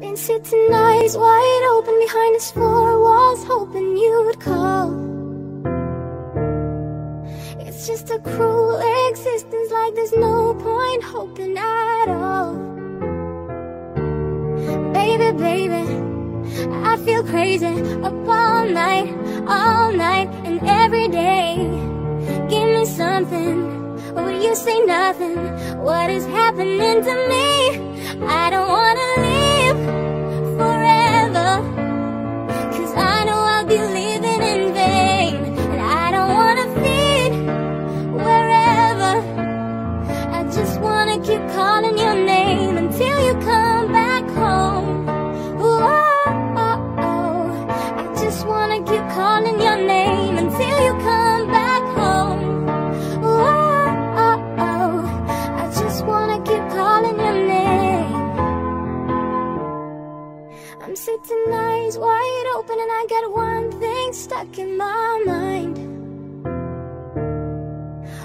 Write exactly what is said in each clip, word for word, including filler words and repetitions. Been sitting eyes wide open behind his four walls, hoping you would call. It's just a cruel existence, like there's no point hoping at all. Baby, baby, I feel crazy, up all night, all night and every day. Give me something, will you say nothing? What is happening to me? I don't wanna live forever, 'cause I know I'll be living in vain. And I don't wanna feed wherever, I just wanna keep calling your name until you come back home. Ooh, oh, oh. I just wanna keep calling your name until you come back home. I'm sitting eyes wide open and I got one thing stuck in my mind,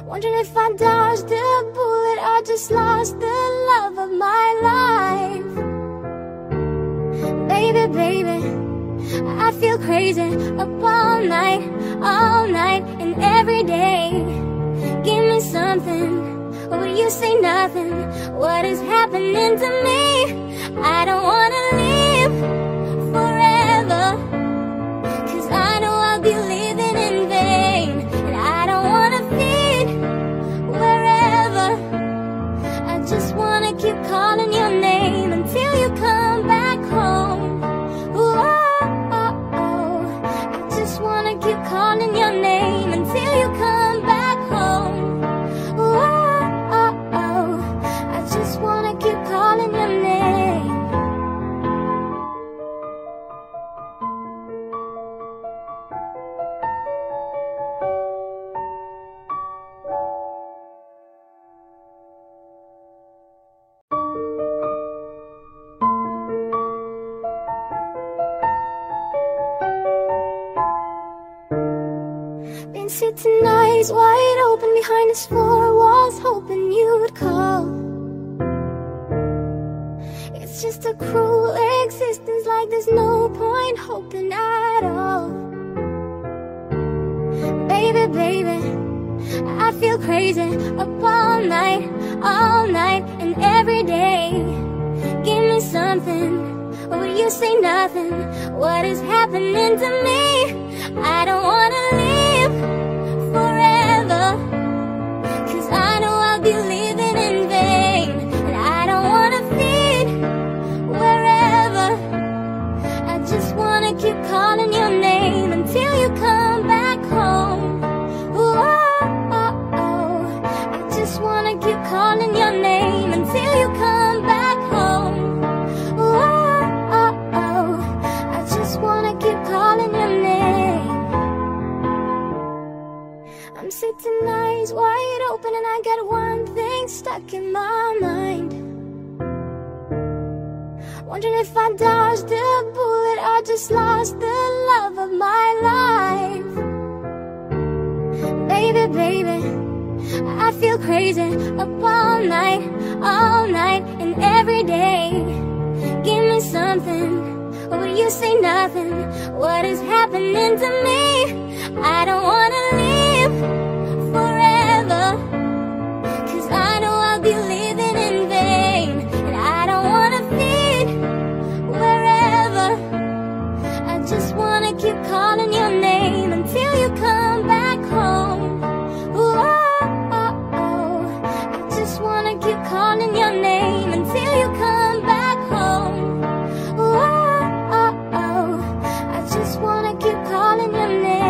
wondering if I dodged a bullet or just lost the love of my life. Baby, baby, I feel crazy, up all night, all night and every day. Give me something, will you say nothing? What is happening to me? I don't wanna live forever, 'cause I know I'll be living in vain. And I don't wanna feed wherever, I just wanna keep calling your name until you come back home. Ooh, oh, oh, oh. I just wanna keep calling your name until you come back home. Ooh, oh, oh, oh. I just wanna keep calling your name. Sitting eyes wide open behind his four walls, hoping you would call. It's just a cruel existence, like there's no point hoping at all. Baby, baby, I feel crazy, up all night, all night and every day. Give me something, will you say nothing? What is happening to me? I don't wanna live forever, 'cause I know I'll be living in vain. And I don't wanna feed wherever, I just wanna keep calling your name until you come back home. Ooh, oh, oh, oh. I just wanna keep calling your name until you come back home. Ooh, oh, oh, oh. I just wanna keep calling your name. I'm sitting eyes wide open and I got one thing stuck in my mind, wondering if I dodged a bullet or just lost the love of my life. Baby, baby, I feel crazy, up all night, all night and every day. Give me something, will you say nothing? What is happening to me? I don't wanna live forever, 'cause I know I'll be living in vain. And I don't wanna feed wherever, I just wanna keep calling your name until you come back home. Ooh, oh, oh, oh. I just wanna keep calling your name until you come back home. Ooh, oh, oh, oh. I just wanna keep calling your name.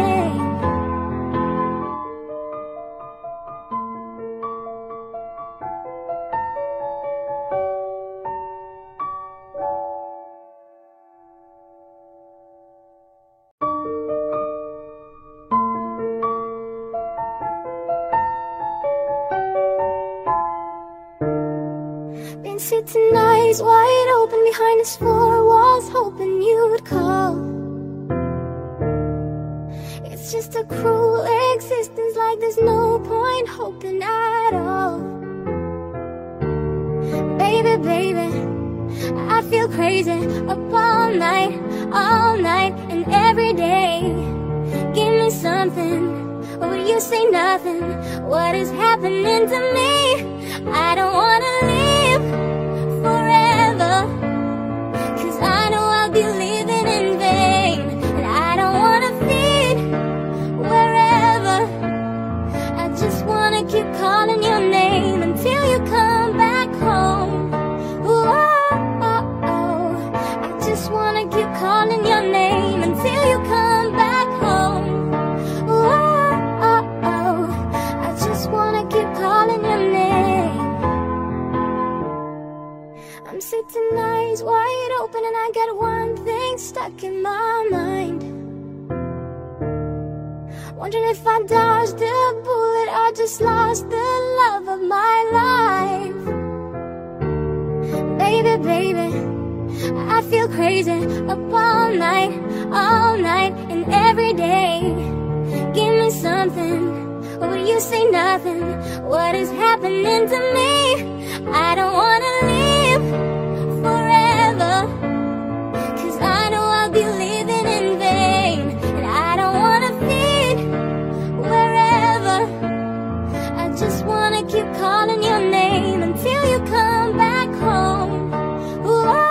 Sitting eyes wide open behind his four walls, hoping you would call. It's just a cruel existence, like there's no point hoping at all. Baby, baby, I feel crazy up all night, all night and every day. Give me something, will you say nothing? What is happening to me? I don't wanna live forever, cause I know I'll be living in vain. And I don't wanna feed wherever, I just wanna keep calling your name until you come back home. I just wanna keep calling your name until you come back home. Oh, oh, oh. I just wanna keep calling your name. I'm sick tonight, wide open, and I got one thing stuck in my mind. Wondering if I dodged a bullet or just lost the love of my life. Baby, baby, I feel crazy up all night, all night and every day. Give me something, will you say nothing? What is happening to me? I don't wanna live forever, cause I know I'll be living in vain. And I don't wanna feed wherever, I just wanna keep calling your name until you come back home. Ooh,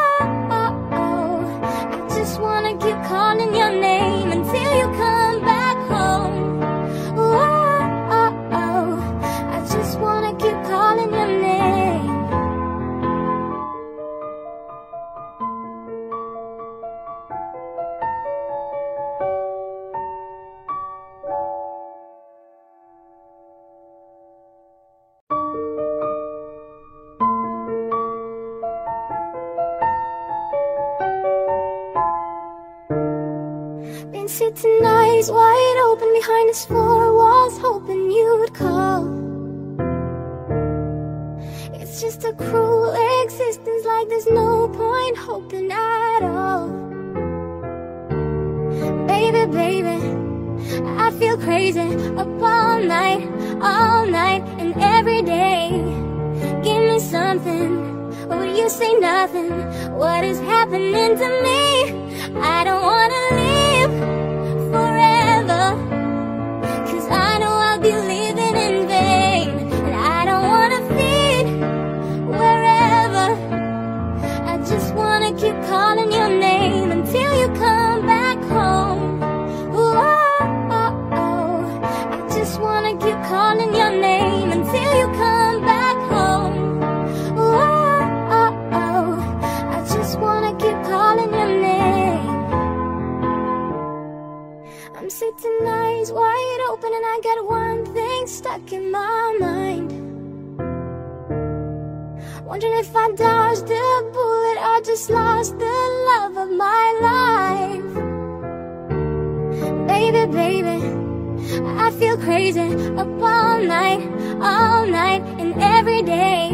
calling your name until you come back home. Oh, oh, oh. I just wanna keep calling your name. Sitting eyes wide open behind his four walls, hoping you'd call. It's just a cruel existence, like there's no point hoping at all. Baby, baby, I feel crazy up all night, all night and every day. Give me something, will you say nothing? What is happening to me? I don't wanna live forever, cause I know I'll be living in vain. And I don't wanna feed wherever, I just wanna keep calling your name until you come back home. Ooh, oh, oh, oh. I just wanna keep calling your name until you come back home. Ooh, oh, oh, oh. I just wanna keep calling your name. I'm sitting eyes wide open, and I got one thing stuck in my mind. Wondering if I dodged a bullet or just lost the love of my life. Baby, baby, I feel crazy up all night, all night and every day.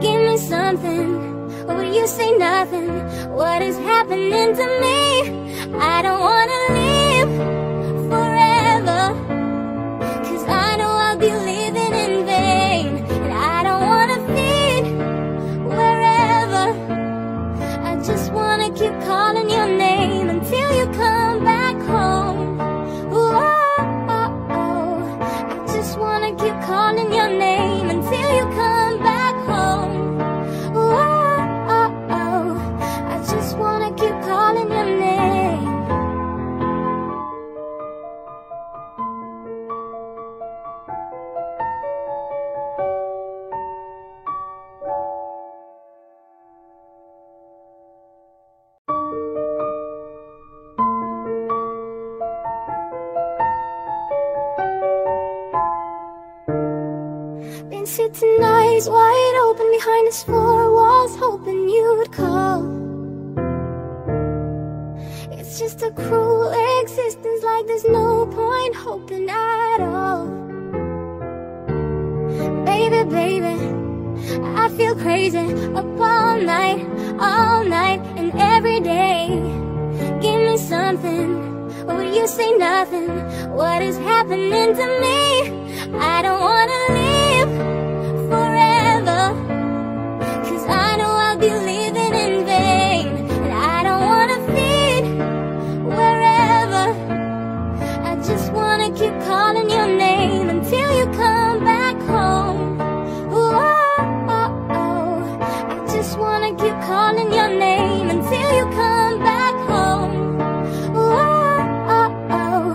Give me something, will you say nothing? What is happening to me? I don't wanna leave forever, cause I know I'll be living in vain. And I don't wanna feed wherever, I just wanna keep calling your name until you come back home. Ooh, oh, oh, oh. I just wanna keep calling your name until you come back home. Ooh, oh, oh, oh. I just wanna keep calling your name. Sitting eyes wide open behind his four walls, hoping you'd call. It's just a cruel existence, like there's no point hoping at all. Baby, baby, I feel crazy up all night, all night and every day. Give me something, will you say nothing? What is happening to me? I don't wanna live forever, cause I know I'll be living in keep calling your name until you come back home. Whoa, oh, oh. I just wanna keep calling your name until you come back home. Whoa, oh, oh.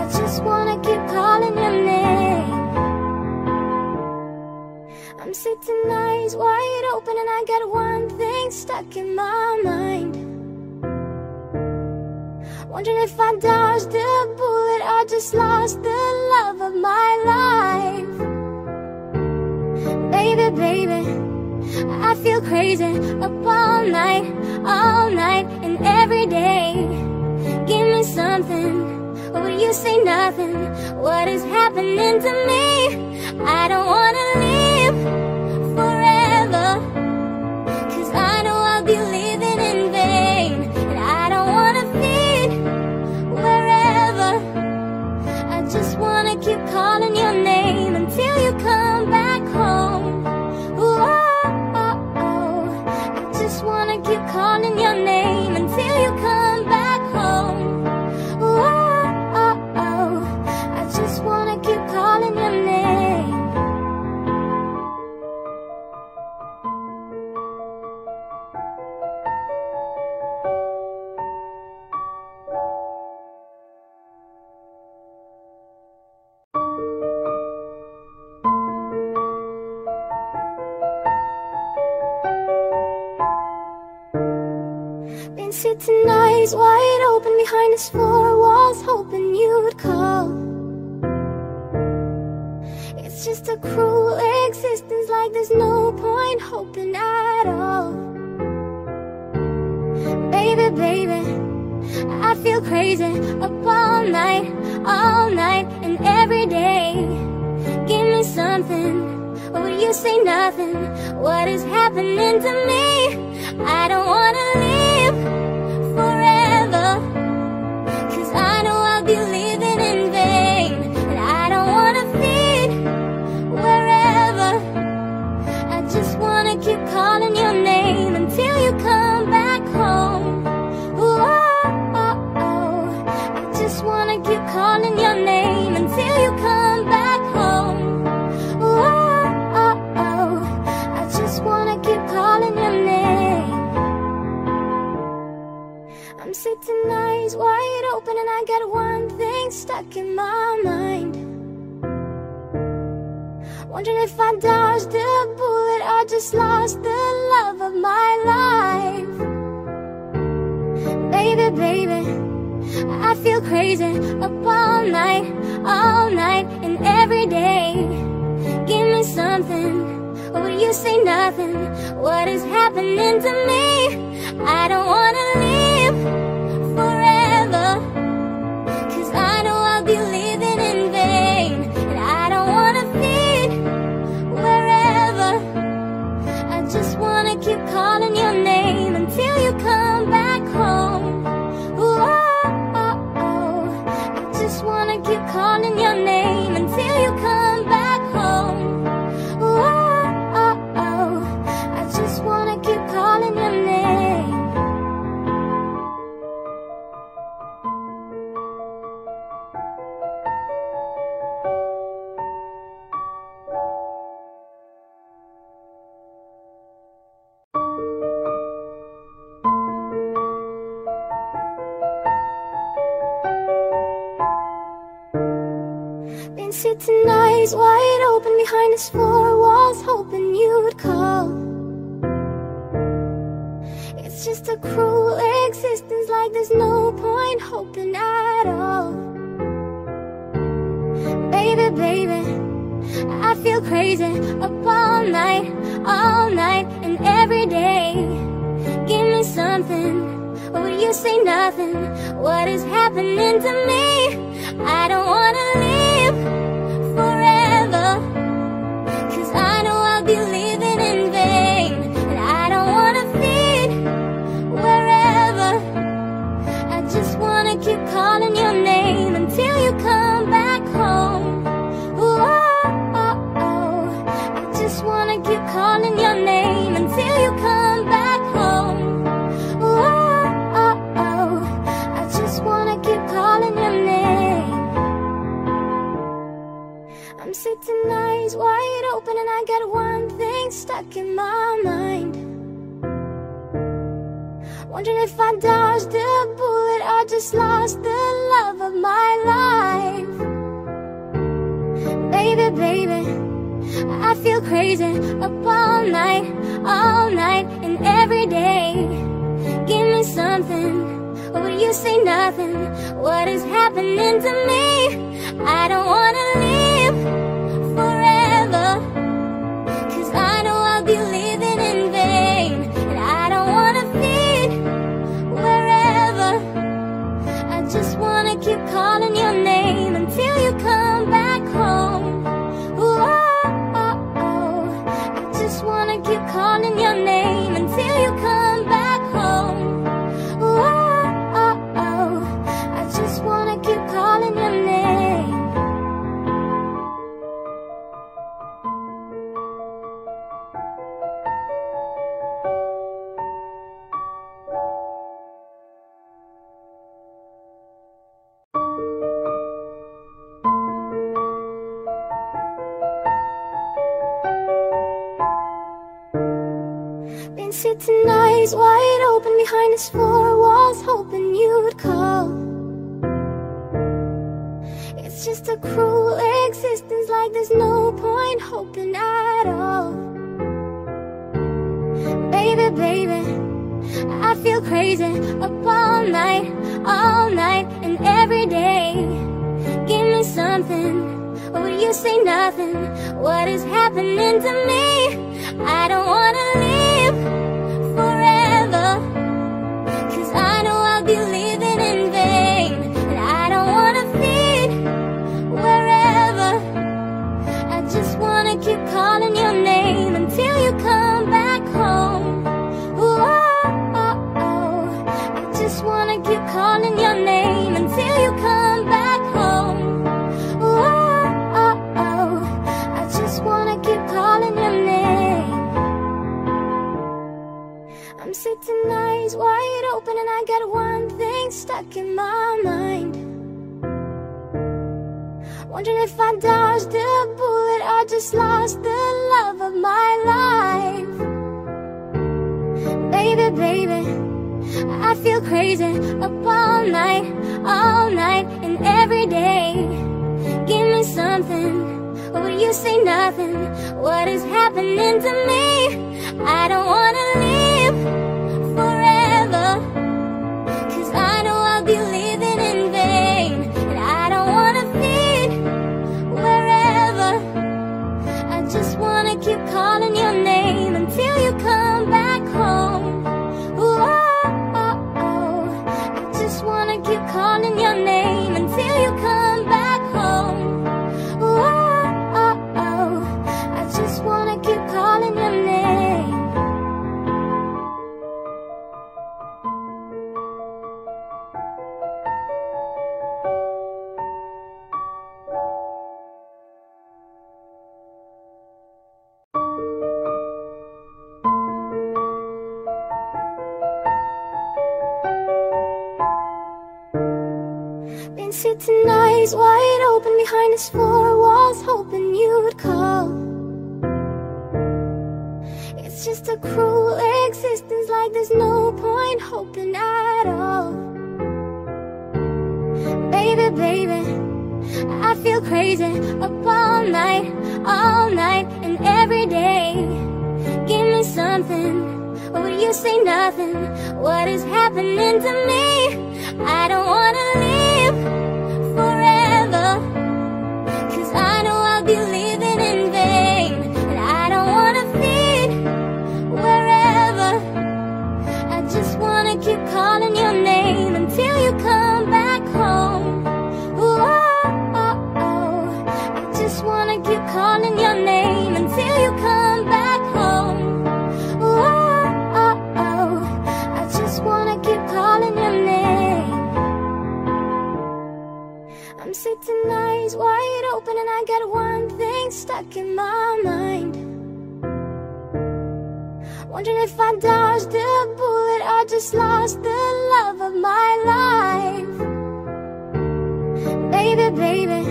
I just wanna keep calling your name. I'm sitting eyes wide open and I got one thing stuck in my mind, wondering if I dodged a bullet or just lost the love of my life. Baby, baby, I feel crazy, up all night, all night and every day. Give me something, will you say nothing? What is happening to me? I don't wanna leave forever, cause I know I'll be leaving in vain. And I don't wanna just wanna keep calling your name until you come back home. Whoa, oh, oh. I just wanna keep calling your name until you come back home. Whoa, oh, oh. I just wanna keep calling your name. Sitting eyes wide open behind his four walls, hoping you'd call. It's just a cruel existence, like there's no point hoping at all. Baby, baby, I feel crazy, up all night, all night and every day. Give me something, or will you say nothing? What is happening to me? I don't wanna leave forever, cause I know I'll be living in vain. And I don't wanna feed wherever. I just wanna keep calling your name until you come back home. Whoa, oh, oh. I just wanna keep calling your name until you come back home. Whoa, oh, oh. I just wanna keep calling your name. I'm sitting eyes wide open and I got one thing stuck in my mind, wondering if I dodged a bullet or just lost the love of my life. Baby, baby, I feel crazy, up all night, all night and every day. Give me something, or will you say nothing? What is happening to me? I don't wanna leave forever, cause I know I'll be living in vain. And I don't wanna feed wherever. I just wanna keep calling your name until you come back home. Whoa, oh, oh. I just wanna keep calling your name until you come back home. Whoa, oh, oh. I just wanna keep calling your name. Sitting eyes wide open behind his four walls, hoping you'd call. It's just a cruel existence, like there's no point hoping at all. Baby, baby, I feel crazy, up all night, all night and every day. Give me something, or will you say nothing? What is happening to me? I don't wanna leave forever, cause I know I'll be living in vain. And I don't wanna feed wherever. I just wanna keep calling your name until you come back home. Whoa, oh, oh. I just wanna keep calling your name until you come back home. Whoa, oh, oh. I just wanna keep calling your name. I'm sitting eyes wide open and I got one thing stuck in my mind, wondering if I dodged a bullet or just lost the love of my life. Baby, baby, I feel crazy, up all night, all night and every day. Give me something, would you say nothing? What is happening to me? I don't wanna live forever, 'cause I know I'll be living in vain. And I don't wanna feed wherever, I just wanna keep calling your name until you come back home. Ooh, oh, oh, oh. I just wanna keep calling your name until you come back home. Sitting eyes wide open behind his four walls, hoping you'd call. It's just a cruel existence, like there's no point hoping at all. Baby, baby, I feel crazy, up all night, all night and every day. Give me something, would you say nothing? What is happening to me? I don't wanna live forever, 'cause I know I'll be living in vain. And I don't wanna feed wherever, I just wanna keep calling your name until you come back home. Ooh, oh, oh, oh. I just wanna keep calling your name until you come back home. Ooh, oh, oh, oh. I just wanna keep calling your name. I'm sitting eyes wide open and I got one thing stuck in my mind, wondering if I dodged a bullet or just lost the love of my life. Baby, baby, I feel crazy, up all night, all night and every day. Give me something, would you say nothing? What is happening to me? I don't wanna live forever, 'cause I know I'll be living in vain. And I don't wanna feed wherever, I just wanna keep calling your name until you come back home. Ooh, oh, oh, oh. I just wanna keep calling your name until you come back home. Ooh, oh, oh, oh. I just wanna keep calling your name. Sitting eyes wide open behind his four walls, hoping you'd call. It's just a cruel existence, like there's no point hoping at all. Baby, baby, I feel crazy, up all night, all night and every day. Give me something, would you say nothing? What is happening to me? I don't wanna live forever, 'cause I know I'll be living in vain. And I don't wanna feed wherever, I just wanna keep calling your name until you come back home. Ooh, oh, oh, oh. I just wanna keep calling your name until you come back home. Ooh, oh, oh, oh. I just wanna keep calling your name. I'm sitting eyes wide open and I got one thing stuck in my mind, wondering if I dodged a bullet or just lost the love of my life. Baby, baby,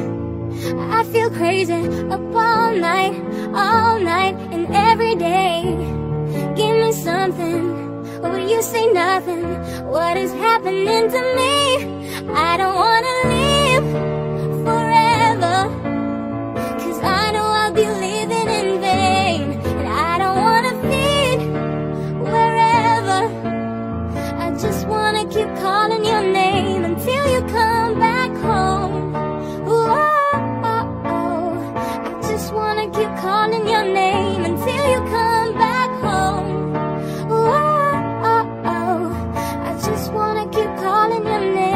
I feel crazy, up all night, all night, and every day. Give me something, will you say nothing? What is happening to me? I don't wanna leave forever, 'cause I know I'll be living in vain. And I don't wanna feed wherever, I just wanna keep calling your name until you come back home. Keep calling your name until you come back home. Oh, oh, oh. I just wanna keep calling your name.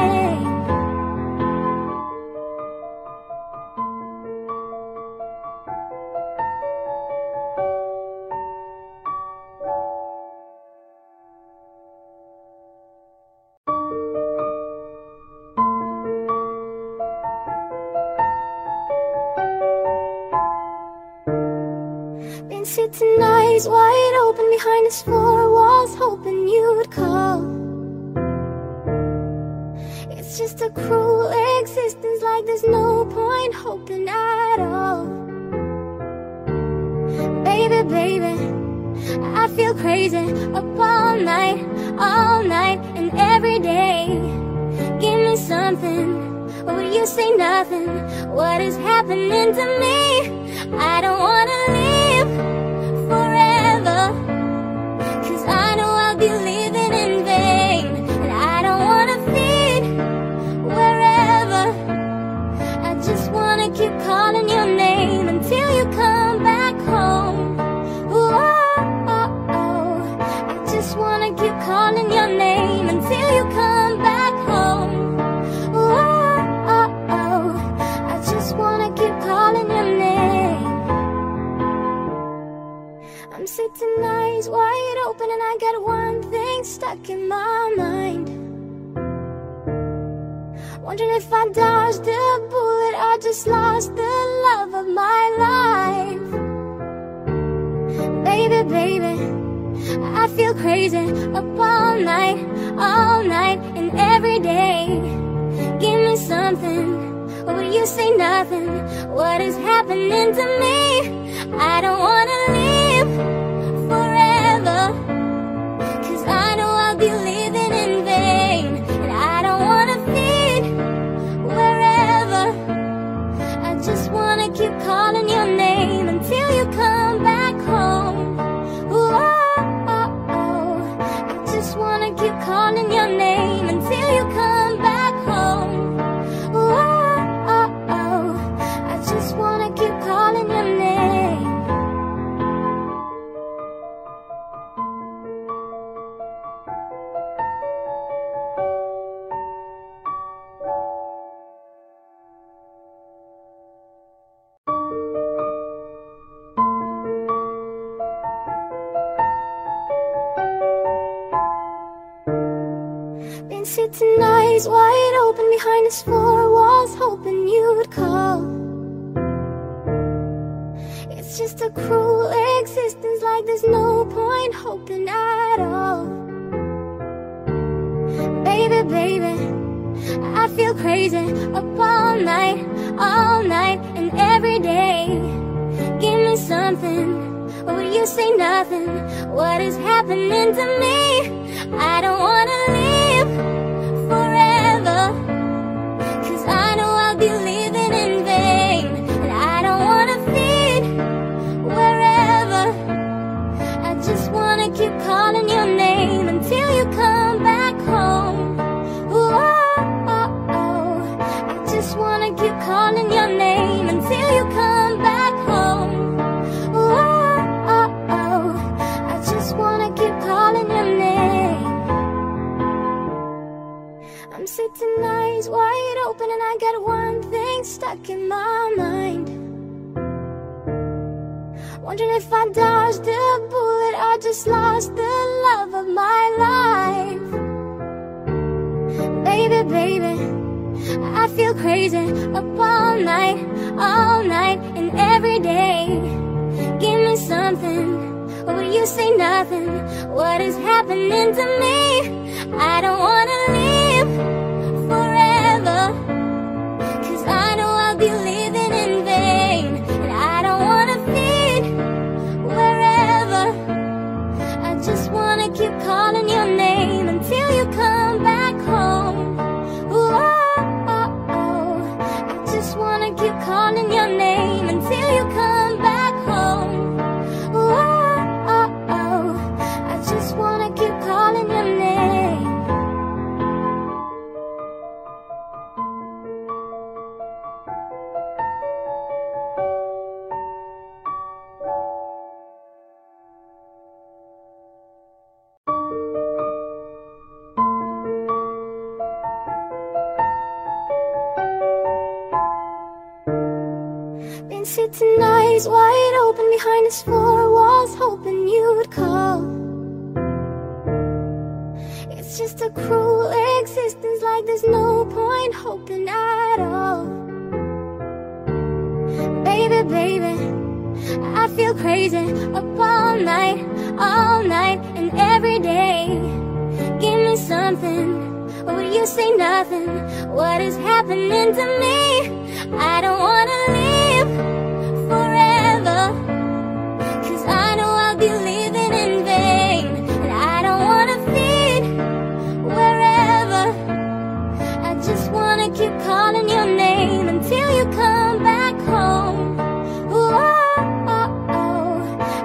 Sitting eyes wide open behind his four walls, hoping you'd call. It's just a cruel existence, like there's no point hoping at all. Baby, baby, I feel crazy, up all night, all night, and every day. Give me something, will you say nothing? What is happening to me? I don't wanna leave forever, 'cause I know I'll be living in vain. And I don't wanna feed wherever, I just wanna keep calling your name until you come back home. Ooh, oh, oh. I just wanna keep calling your name until you come back home. Ooh, oh, oh. I just wanna keep calling your name. I'm sitting eyes wide open and I got one thing stuck in my mind, wondering if I dodged a bullet or just lost the love of my life. Baby, baby, I feel crazy, up all night, all night, and every day. Give me something, will you say nothing? What is happening to me? I don't wanna leave forever, 'cause I know I'll be living in vain. And I don't wanna feed wherever, I just wanna keep calling your name until you come back home. Ooh, oh, oh, oh. I just wanna keep calling your name until you come back home. Ooh, oh, oh, oh. I just wanna keep calling your name. Sitting eyes wide open behind his four walls, hoping you'd call. It's just a cruel existence, like there's no point hoping at all. Baby, baby, I feel crazy, up all night, all night, and every day. Give me something, will you say nothing? What is happening to me? I don't wanna leave forever, 'cause I know I'll be living in vain. And I don't wanna feed wherever, I just wanna keep calling your name until you come back home. Ooh, oh, oh, oh. I just wanna keep calling your name until you come back home. Ooh, oh, oh, oh. I just wanna keep calling your name. I'm sitting eyes wide open and I got one thing stuck in my mind, wondering if I dodged a bullet or just lost the love of my life. Baby, baby, I feel crazy, up all night, all night, and every day. Give me something, will you say nothing? What is happening to me? I don't wanna leave forever, 'cause I know I'll be living in vain. Been sitting eyes wide open behind his four walls, hoping you'd call. It's just a cruel existence, like there's no point hoping at all. Baby, baby, I feel crazy, up all night, all night and every day. Give me something, would you say nothing? What is happening to me? I don't wanna live forever, 'cause I know I'll be living in vain. And I don't wanna feed wherever, I just wanna keep calling your name until you come back home. Ooh, oh, oh.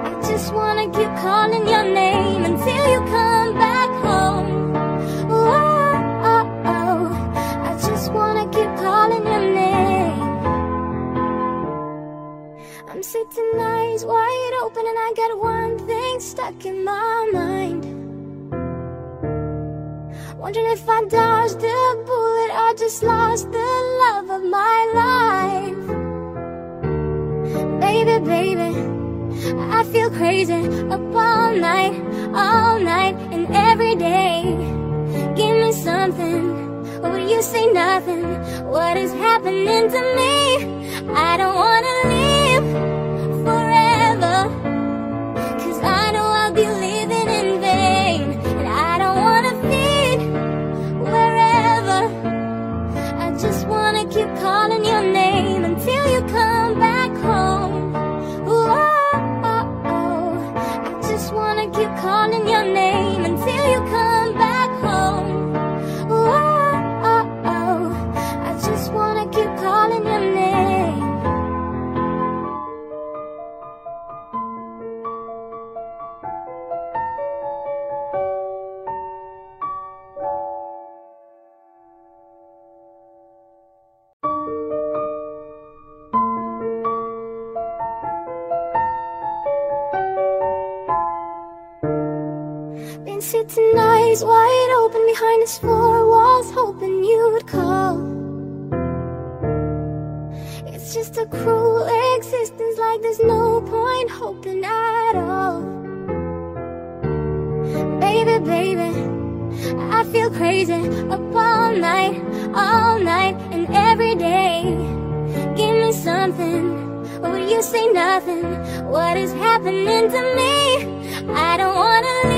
I just wanna keep calling your name until you come back home. Ooh, oh, oh. I just wanna keep calling your name. I'm sitting eyes wide open and I got one thing stuck in my mind, wondering if I dodged a bullet or just lost the love of my life. Baby, baby, I feel crazy, up all night, all night and every day. Give me something, would you say nothing? What is happening to me? I don't wanna leave forever, 'cause I know I'll be living in vain. And I don't wanna feed wherever, I just wanna keep calling your name until you come back home. Ooh, oh, oh, oh. I just wanna keep calling your name until you come back home. Ooh, oh, oh, oh. I just wanna keep calling your name. Sitting eyes wide open behind his four walls, hoping you'd call. It's just a cruel existence, like there's no point hoping at all. Baby, baby, I feel crazy, up all night, all night and every day. Give me something, would you say nothing? What is happening to me? I don't wanna live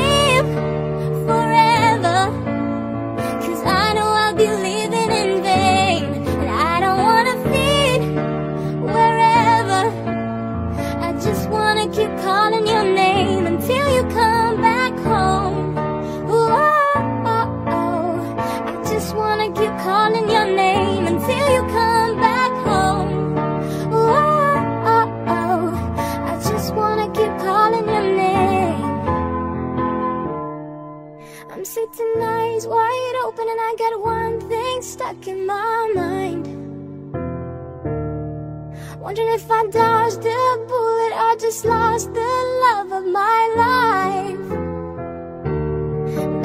forever, 'cause I know I'll be living in vain. And I don't wanna feed wherever, I just wanna keep calling your name until you come back home. Ooh, oh, oh, oh. I just wanna keep calling your name until you come back home. Ooh, oh, oh, oh. I just wanna keep calling your name. I'm sitting eyes wide open and I got one thing stuck in my mind, wondering if I dodged a bullet or just lost the love of my life.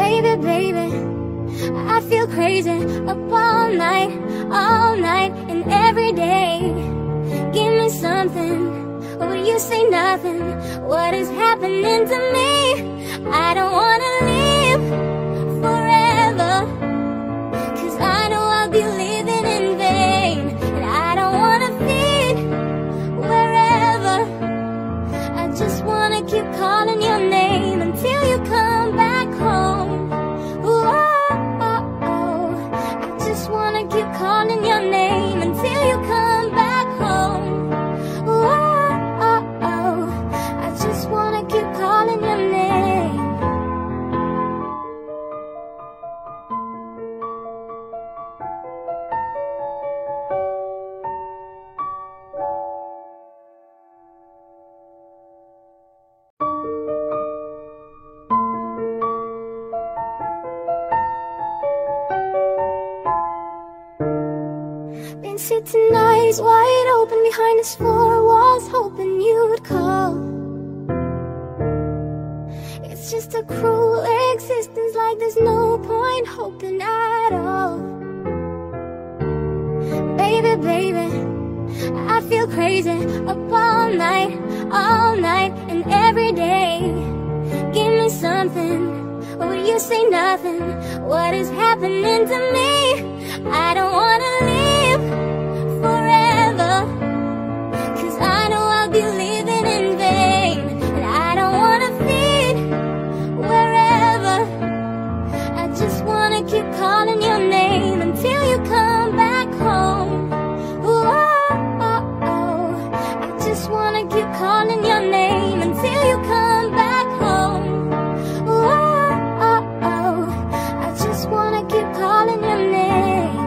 Baby, baby, I feel crazy, up all night, all night and every day. Give me something, would you say nothing? What is happening to me? I don't wanna live forever, 'cause I know I'll be living in vain. And I don't wanna feed wherever, I just wanna keep calling your name until you come back home. Ooh, oh, oh, oh. I just wanna keep calling your name until you come back home. Ooh, oh, oh, oh. I just wanna keep calling your name. Sitting eyes wide open behind his four walls, hoping you'd call. It's just a cruel existence, like there's no point hoping at all. Baby, baby, I feel crazy, up all night, all night and every day. Give me something, or will you say nothing? What is happening to me? I don't wanna live forever, 'cause I know I'll be living in vain. And I don't wanna feed wherever, I just wanna keep calling your name until you come back home. I just wanna keep calling your name until you come back home. Oh, oh, oh. I just wanna keep calling your nine.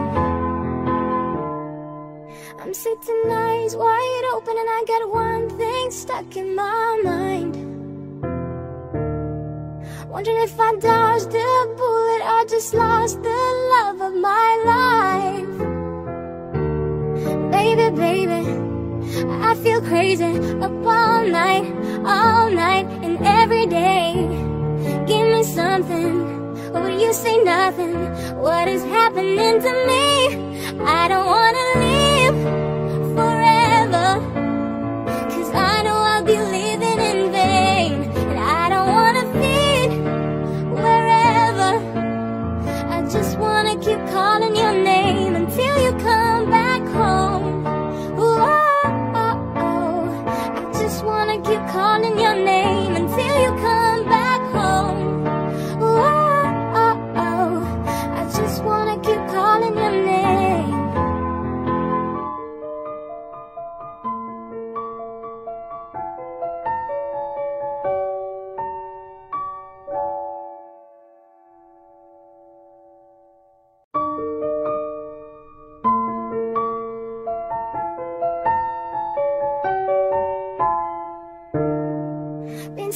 I'm sitting eyes wide open and I got one thing stuck in my mind, wondering if I dodged a bullet or just lost the love of my life. Baby, baby, I feel crazy, up all night, all night and every day. Give me something, or will you say nothing? What is happening to me? I don't wanna live forever, 'cause I know I'll be living in vain. And I don't wanna feed wherever, I just wanna keep calling your name until you come back home. Ooh, keep calling your name until you come back home. Oh, oh, oh. I just wanna keep calling your name.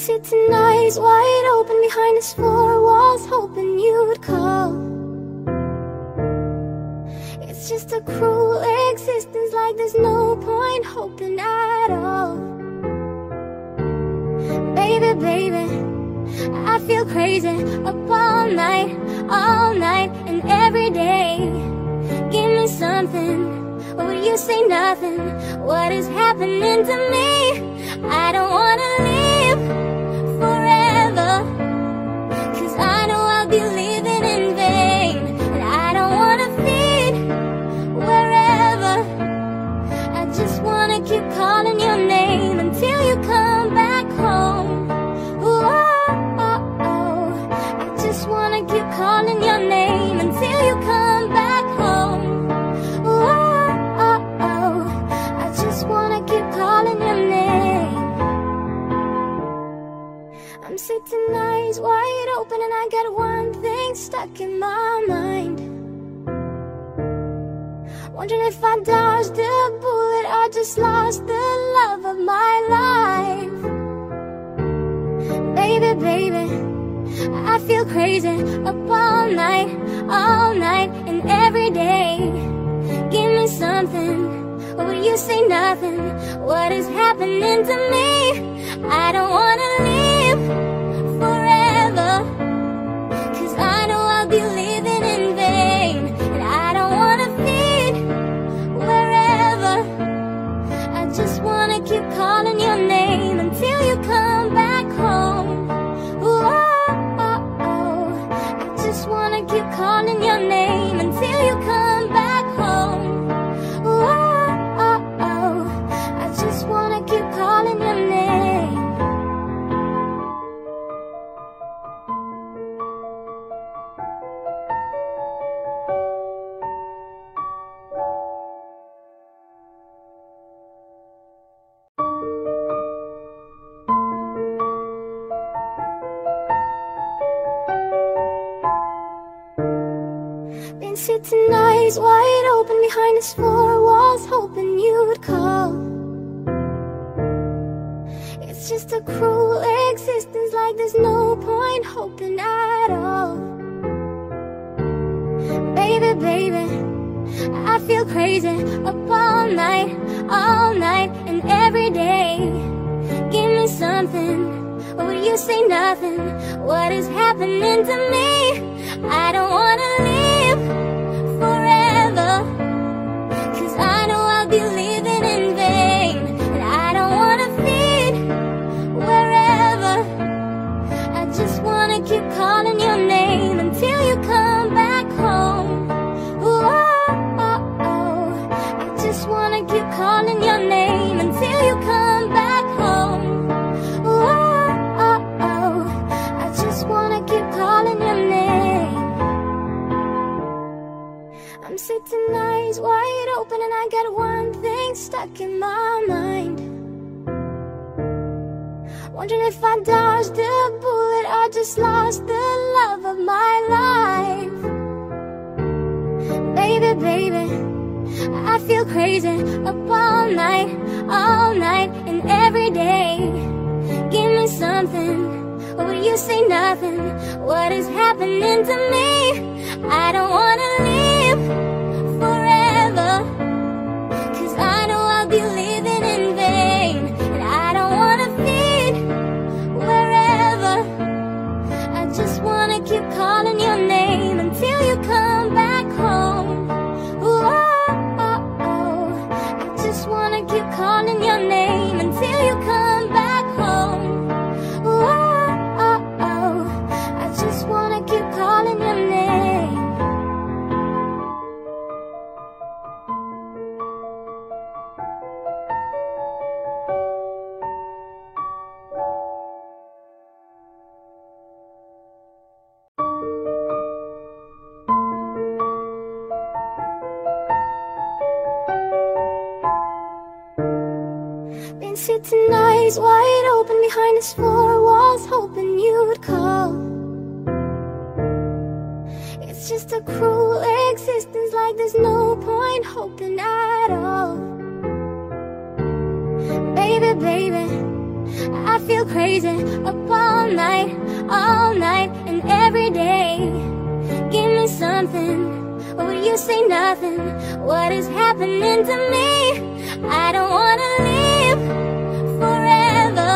Sitting eyes wide open behind his four walls, hoping you'd call. It's just a cruel existence, like there's no point hoping at all. Baby, baby, I feel crazy, up all night, all night and every day. Give me something, or will you say nothing? What is happening to me? I don't wanna live forever, 'cause I know I'll be living in vain. And I don't wanna feed wherever, I just wanna keep calling your name until you come back home. Ooh, oh, oh, oh. I just wanna keep calling your name until you come back home. Ooh, oh, oh, oh. I just wanna keep calling your name. I'm sitting eyes wide open and I got one thing stuck in my mind, wondering if I dodged a bullet or just lost the love of my life. Baby, baby, I feel crazy, up all night, all night and every day. Give me something, or will you say nothing? What is happening to me? I don't wanna leave forever, 'cause I know I'll be living in vain. And I don't wanna feed wherever, I just wanna keep calling your name until you come back home. Ooh, oh, oh, oh. I just wanna keep calling your name until you come back home. Ooh, oh, oh, oh. I just wanna keep calling your name. Sitting eyes wide open behind his four walls, hoping you'd call. It's just a cruel existence, like there's no point hoping at all. Baby, baby, I feel crazy, up all night, all night and every day. Give me something, or will you say nothing? What is happening to me? I don't wanna live forever, 'cause I know I'll be living in Wondering if I dodged a bullet or just lost the love of my life. Baby, baby, I feel crazy. Up all night, all night, and every day. Give me something, will you say nothing? What is happening to me? I don't wanna leave forever, 'cause I know I'll be living in vain. And I don't wanna feed wherever. I just wanna keep calling your name until you come back home. Ooh, oh, oh. I just wanna keep calling your name until you come back home. Ooh, oh, oh. I just wanna keep calling your name. Sitting eyes wide open behind his four walls, hoping you'd call. It's just a cruel existence, like there's no point hoping at all. Baby, baby, I feel crazy. Up all night, all night, and every day. Give me something, or will you say nothing? What is happening to me? I don't wanna leave forever,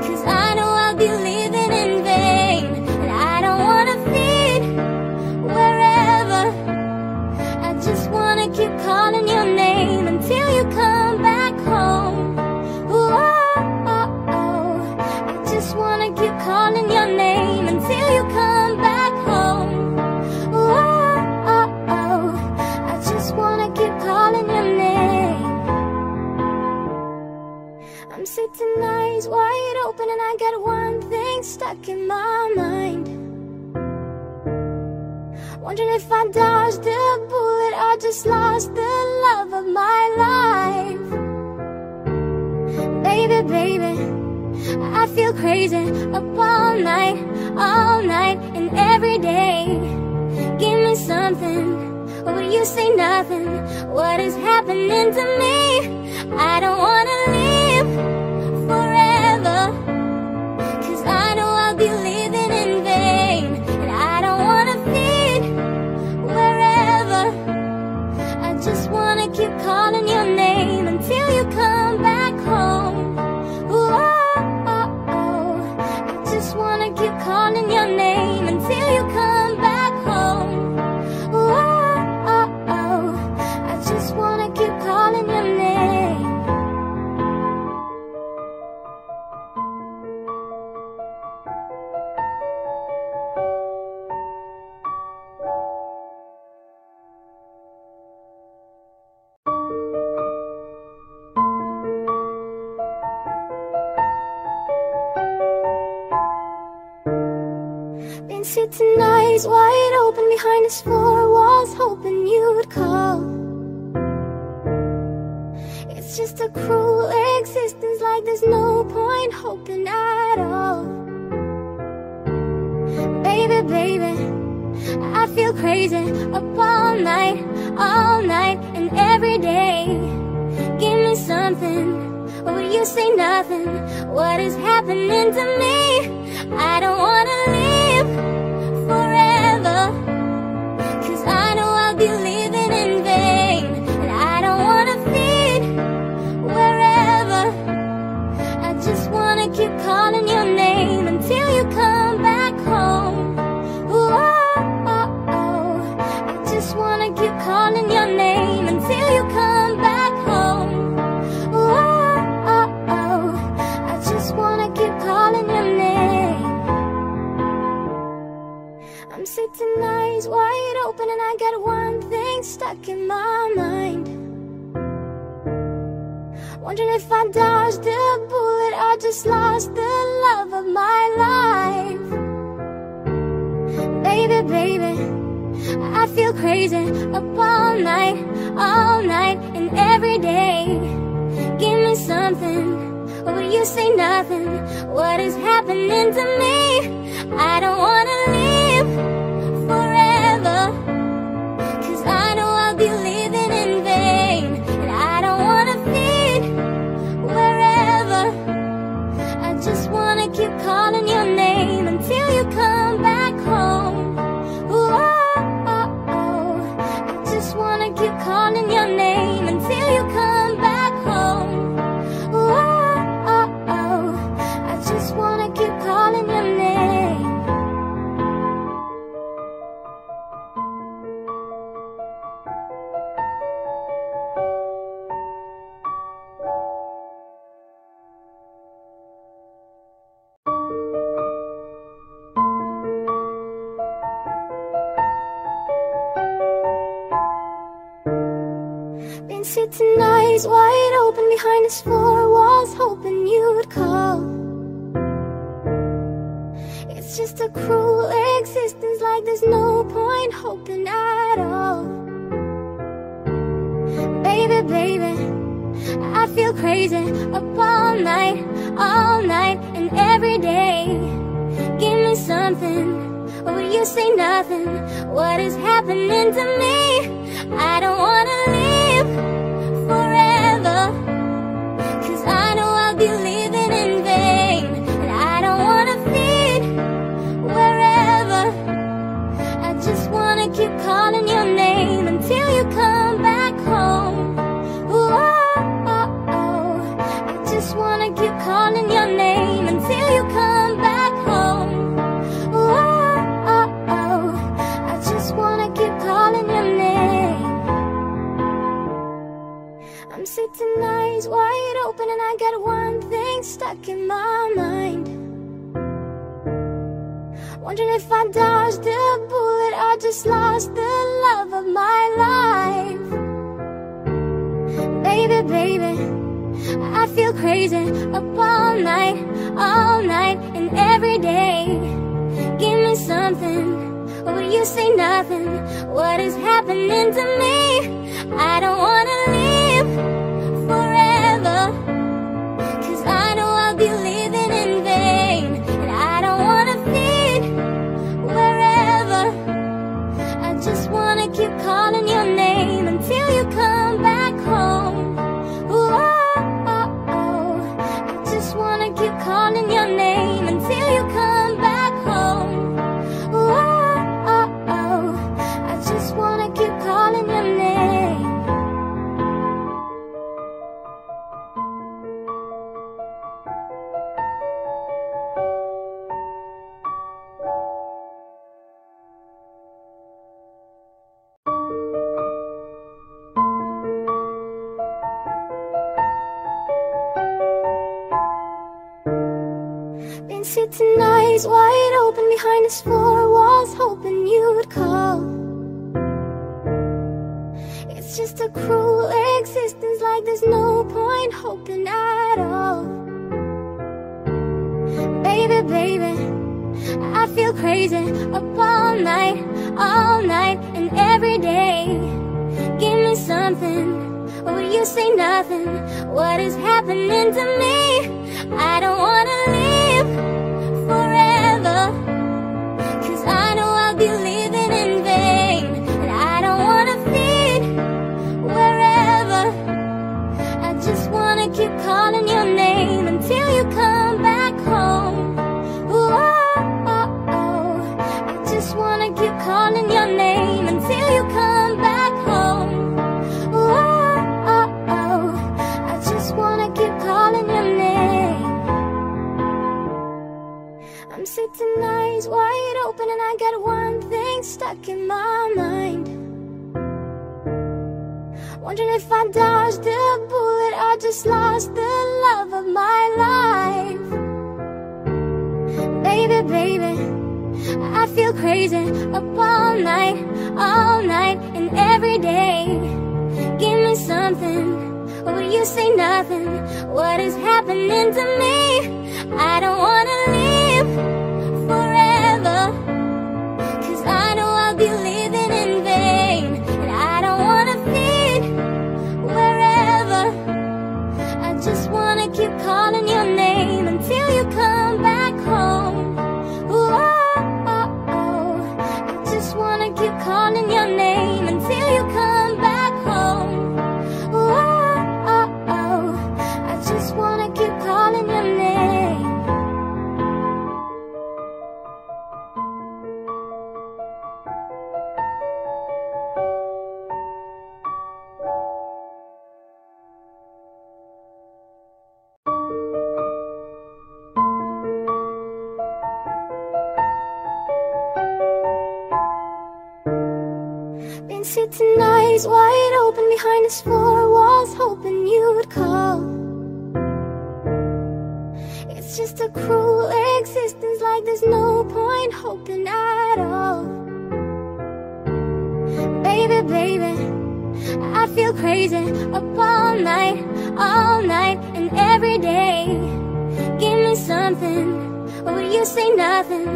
'cause I know I'll be living in vain. And I don't wanna feed wherever. I just wanna keep calling your name until you come back home. Ooh, oh, oh, oh. I just wanna keep calling your name until you come back home. Ooh, oh, oh, oh. I just wanna keep calling your name. I'm sitting eyes wide open and I got one thing stuck in my mind. Wondering if I dodged a bullet or just lost the love of my life. Baby, baby, I feel crazy. Up all night, all night, and every day. Give me something, or will you say nothing? What is happening to me? I don't wanna leave forever, 'cause I know I'll be living in vain. And I don't wanna feed wherever. I just wanna keep calling your name until you come back home. Ooh, oh, oh, oh. I just wanna keep calling your name until you come back home. Ooh, oh, oh, oh. I just wanna keep calling your name. Sitting eyes wide open behind his four walls, hoping you'd call. It's just a cruel existence, like there's no point hoping at all. Baby, baby, I feel crazy. Up all night, all night, and every day. Give me something, or will you say nothing? What is happening to me? I don't wanna leave forever, 'cause I know I'll be living in vain. And I don't wanna feed wherever. I just wanna keep calling your name until you come back home. Ooh, oh, oh, oh. I just wanna keep calling your name until you come back home. Ooh, oh, oh, oh. I just wanna keep calling your name. I'm sitting eyes wide open and I got one thing stuck in my mind. Wondering if I dodged a bullet or just lost the love of my life. Baby, baby, I feel crazy. Up all night, all night, and every day. Give me something, Will you say nothing? What is happening to me? I don't wanna leave forever, 'cause I know I'll be living in vain, and I don't wanna feed wherever. I just wanna keep calling your name until you come back home. Whoa, oh, oh. I just wanna keep calling your name until you come back home. Sitting eyes wide open behind his four walls, hoping you'd call. It's just a cruel existence, like there's no point hoping at all. Baby, baby, I feel crazy, up all night, all night, and every day. Give me something, or will you say nothing? What is happening to me? I don't wanna leave forever, 'cause I know I'll be living in vain, and I don't wanna feed wherever. I just wanna keep calling your name until you come back home. Whoa, oh, oh. I just wanna keep calling your name until you come back home. Whoa, oh, oh. I just wanna keep calling your name. I'm sitting eyes wide open, and I got one thing stuck in my mind. Wondering if I dodged a bullet or just lost the love of my life. Baby, baby, I feel crazy, up all night, all night, and every day. Give me something, or will you say nothing? What is happening to me? I don't wanna leave forever, 'cause I know I'll be living in vain, and I don't wanna feed wherever. I just wanna keep calling your name until you come back home. Whoa, oh, oh. I just wanna keep calling your name until you come back home. Whoa, oh, oh. I just wanna keep calling your name. Sitting eyes wide open behind his four walls, hoping you'd call. It's just a cruel existence, like there's no point hoping at all. Baby, baby, I feel crazy, up all night, all night, and every day. Give me something, or will you say nothing? What is happening to me? I don't wanna leave forever, 'cause I know I'll be living in vain, and I don't wanna feed wherever. I just wanna keep calling your name until you come back home. Whoa, oh, oh. I just wanna keep calling your name until you come back home. Whoa, oh, oh. I just wanna keep calling your name. I'm sitting eyes wide open, and I got one thing stuck in my mind. Wondering if I dodged a bullet or just lost the love of my life. Baby, baby, I feel crazy, up all night, all night, and every day. Give me something, or will you say nothing? What is happening to me? I don't wanna leave forever, 'cause I know I'll be living in vain, and I don't wanna feed wherever. I just just wanna keep calling your name until you come back home. Whoa, oh, oh. I just wanna keep calling your name until you come back home. Whoa, oh, oh. I just wanna keep calling your sitting eyes wide open behind his four walls, hoping you would call. It's just a cruel existence, like there's no point hoping at all. Baby, baby, I feel crazy, up all night, all night, and every day. Give me something, will you say nothing?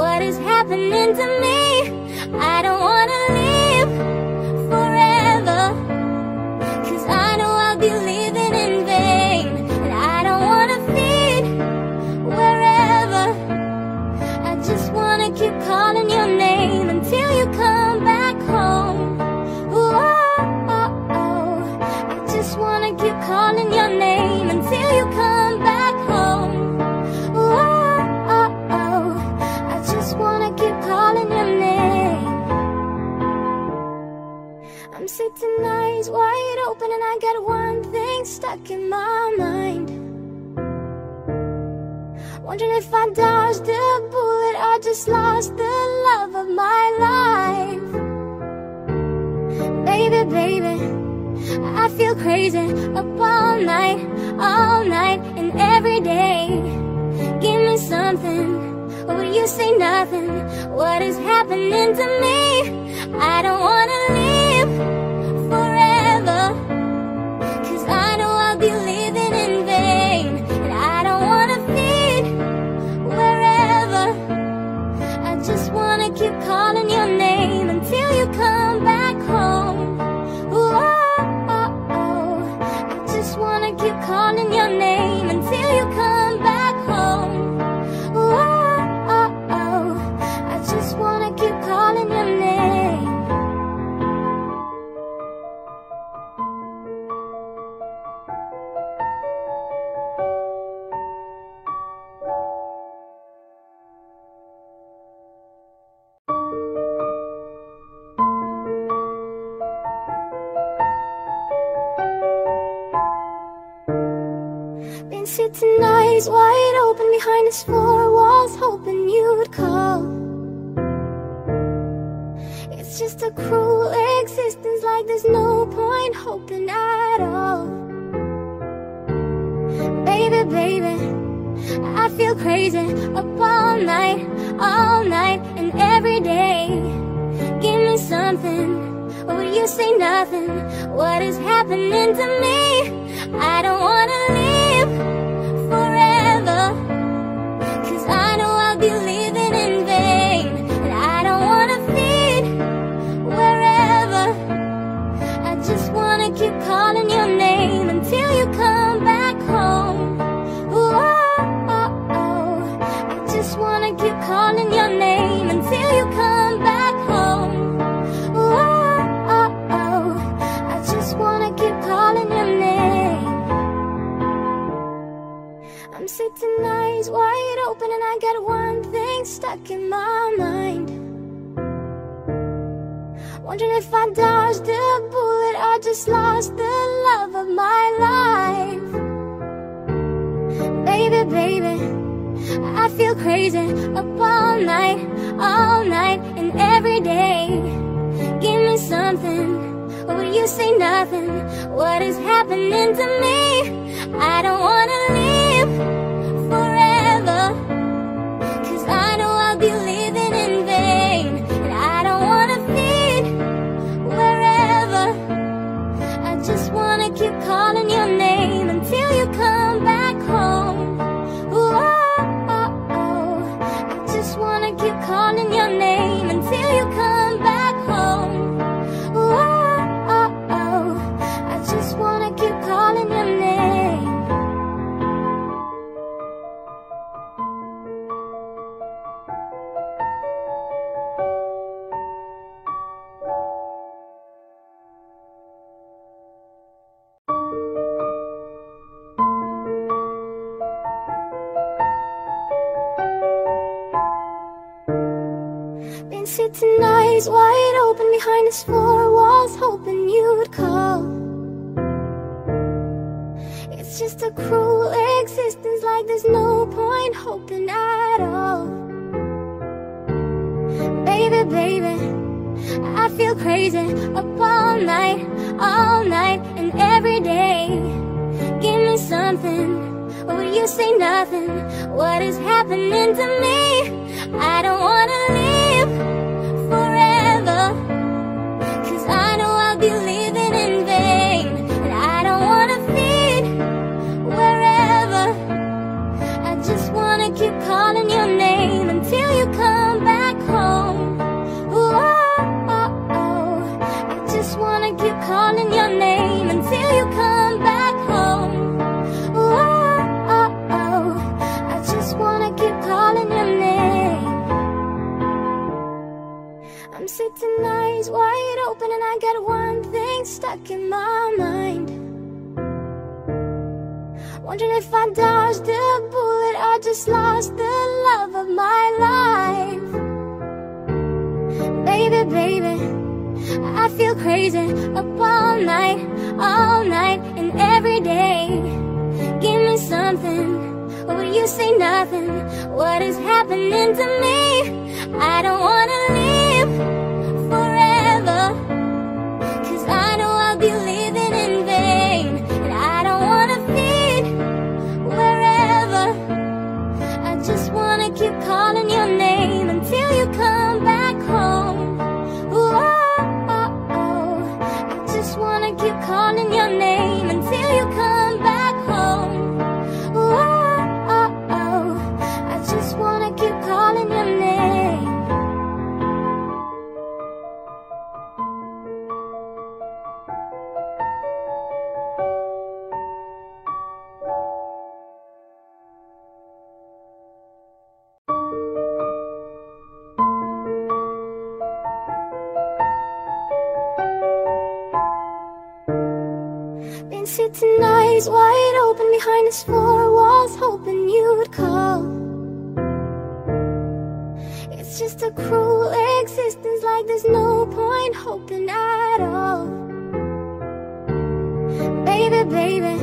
What is happening to me? I don't wanna leave forever, 'cause I know I'll be living in vain, and I don't wanna feed wherever. I just wanna keep calling your name until you come back home. Whoa, oh, oh. I just wanna keep calling your name until you come back home. Whoa, oh, oh. I just wanna keep calling your name. I'm sitting eyes wide open and I got one thing stuck in my mind, wondering if I dodged a bullet or just lost the love of my life. Baby, baby, I feel crazy, up all night, all night, and every day. Give me something, will you say nothing? What is happening to me? I don't wanna leave forever, 'cause I know I'll be living in vain, and I don't wanna feed wherever. I just wanna keep calling your name until you come back home. Whoa, oh, oh. I just wanna keep calling your name until you come back home. Whoa, oh, oh. I just wanna keep calling your name. Sitting eyes wide open behind his four walls, hoping you would call. It's just a cruel existence, like there's no point hoping at all. Baby, baby, I feel crazy, up all night, all night, and every day. Give me something, will you say nothing? What is happening to me? I don't wanna leave forever, 'cause I know I'll be living in vain, and I don't wanna feed wherever. I just wanna keep calling your name until you come back home. Whoa, oh, oh. I just wanna keep calling your name until you come back home. Whoa, oh, oh. I just wanna keep calling your name. I'm sitting eyes wide open and I got one thing stuck in my mind, wondering if I dodged a bullet or just lost the love of my life. Baby, baby, I feel crazy, up all night, all night, and every day. Give me something, will you say nothing? What is happening to me? I don't wanna leave forever, 'cause I know I'll be living in vain, and I don't wanna feed wherever. I just wanna keep calling your name until you come back home. Whoa, oh, oh. I just wanna keep calling your name until you come back home. Whoa, oh, oh. I just wanna keep calling your name. and sit tonight, wide open behind his four walls, hoping you'd call. It's just a cruel existence, like there's no point hoping at all. Baby, baby, I feel crazy, up all night, all night and every day. Give me something. Will you say nothing? What is happening to me? I don't wanna live forever, 'cause I know I'll be living in vain. And I don't wanna feed wherever. I just wanna keep calling your name until you come back home. Ooh, oh, oh. I just wanna keep calling your name until you come back home. Ooh, I'm sitting eyes wide open and I got one thing stuck in my mind, wondering if I dodged a bullet or just lost the love of my life. Baby, baby, I feel crazy, up all night, all night and every day. Give me something, will you say nothing? What is happening to me? I don't wanna leave forever, 'cause I know I'll be living in vain. And I don't wanna feed wherever. I just wanna keep calling your name until you come back home. Ooh, oh, oh, oh. I just wanna keep calling your name until you come back home. Ooh, oh, oh, oh. I just wanna keep calling your name. Sitting eyes wide open behind his four walls, hoping you'd call. It's just a cruel existence, like there's no point hoping at all. Baby, baby,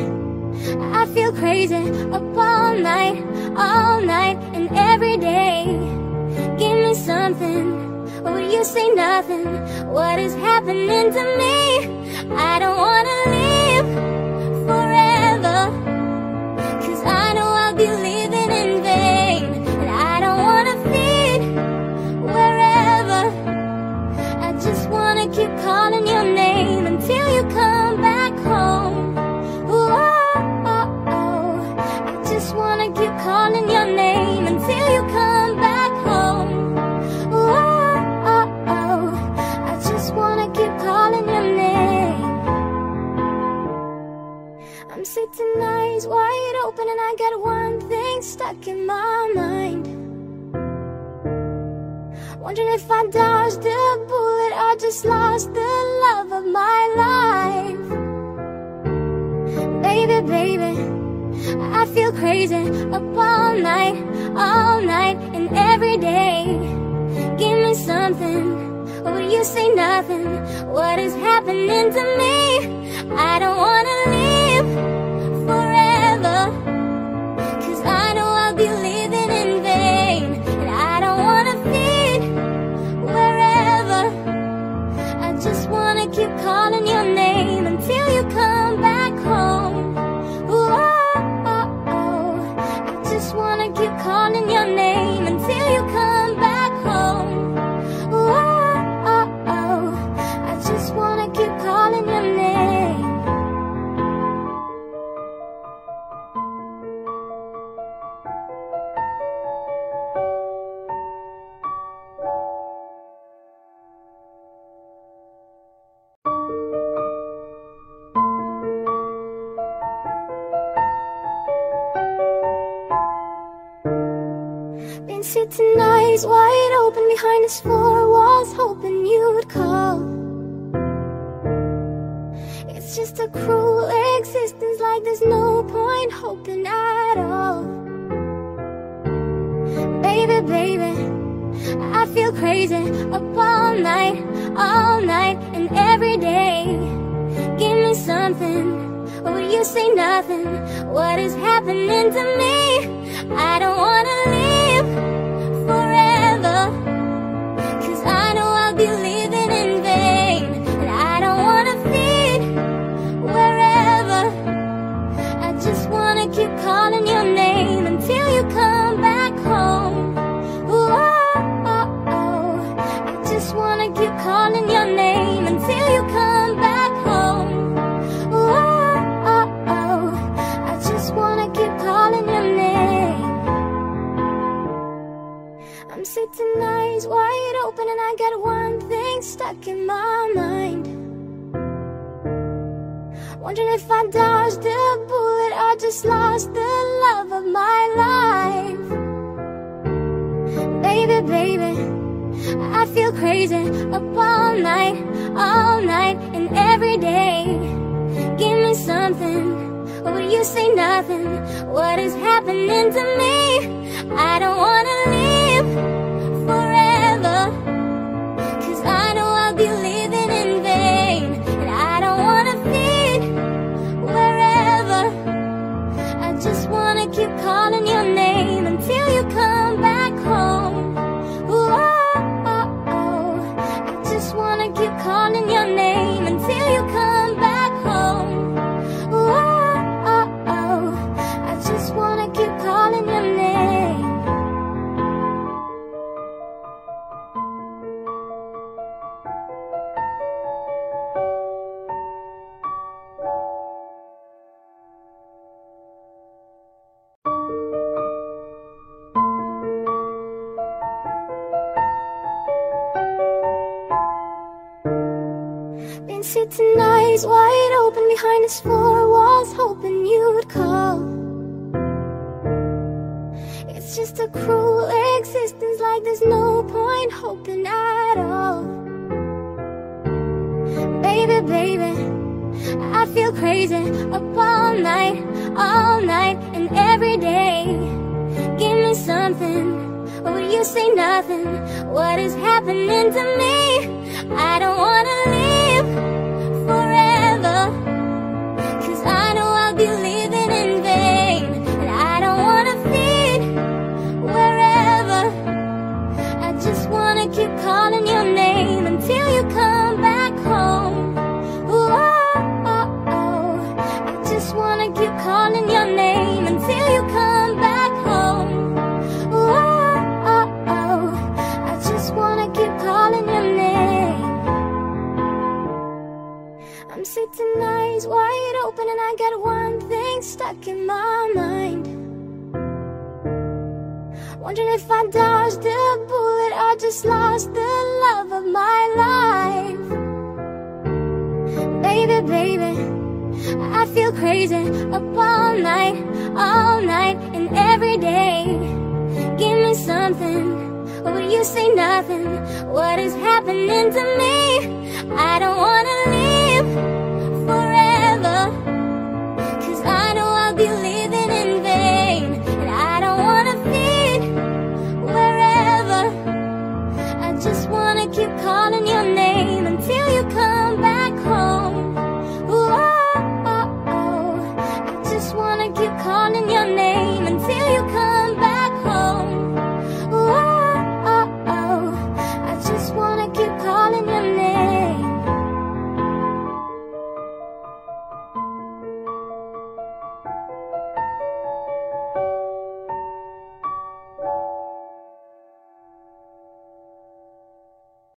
I feel crazy, up all night, all night and every day. Give me something, will you say nothing? What is happening to me? I don't wanna live forever, 'cause I know I'll be living in vain. And I don't wanna feed wherever. I just wanna keep calling your name until you come back home. Ooh, oh, oh, oh. I just wanna keep calling your name until you come back home. Ooh, oh, oh, oh. I just wanna keep calling your name. I'm sitting eyes wide open and I got one thing stuck in my mind, wondering if I dodged a bullet or just lost the love of my life. Baby, baby, I feel crazy, up all night, all night and every day. Give me something, will you say nothing? What is happening to me? I don't wanna live forever, 'cause I know I'll be living in vain. And I don't wanna feed wherever. I just wanna keep calling your name until you come back home. Ooh, oh, oh, oh. I just wanna keep calling your name until you come back home. Ooh, oh, oh, oh. I just wanna keep calling your name. Sitting eyes wide open behind his four walls, hoping you'd call. It's just a cruel existence, like there's no point hoping at all. Baby, baby, I feel crazy, up all night, all night and every day. Give me something, will you say nothing? What is happening to me? I don't wanna live forever, 'cause I know I'll be living in vain. And I don't wanna feed wherever, I just wanna keep calling your name until you come back home. I just wanna keep calling your name until you come back home. Oh, oh, oh. I just wanna keep calling your name. I'm sitting eyes wide open and I got one thing stuck in my mind, wondering if I dodged a bullet or just lost the love of my life. Baby, baby, I feel crazy, up all night, all night and every day. Give me something, will you say nothing? What is happening to me? I don't wanna live forever, 'cause I know I'll be living in vain. And I don't wanna feed wherever, I just wanna keep calling your name until you come back home. Ooh, keep calling your name until you come back home. Oh, oh, oh. I just wanna keep calling your name. Sitting eyes wide open behind his four walls, hoping you'd call. It's just a cruel existence, like there's no point hoping at all. Baby, baby, I feel crazy, up all night, all night and every day. Give me something, will you say nothing? What is happening to me? I don't wanna live forever, 'cause I know I'll be living in vain. And I don't wanna feed wherever, I just wanna keep calling your name until you come back home. Ooh, oh, oh, oh. I just wanna keep calling your name until you come back home. Ooh, oh, oh, oh. I just wanna keep calling your name. I'm sitting eyes wide open and I got one thing stuck in my mind, wondering if I dodged a bullet or just lost the love of my life. Baby, baby, I feel crazy, up all night, all night and every day. Give me something, will you say nothing? What is happening to me? I don't wanna live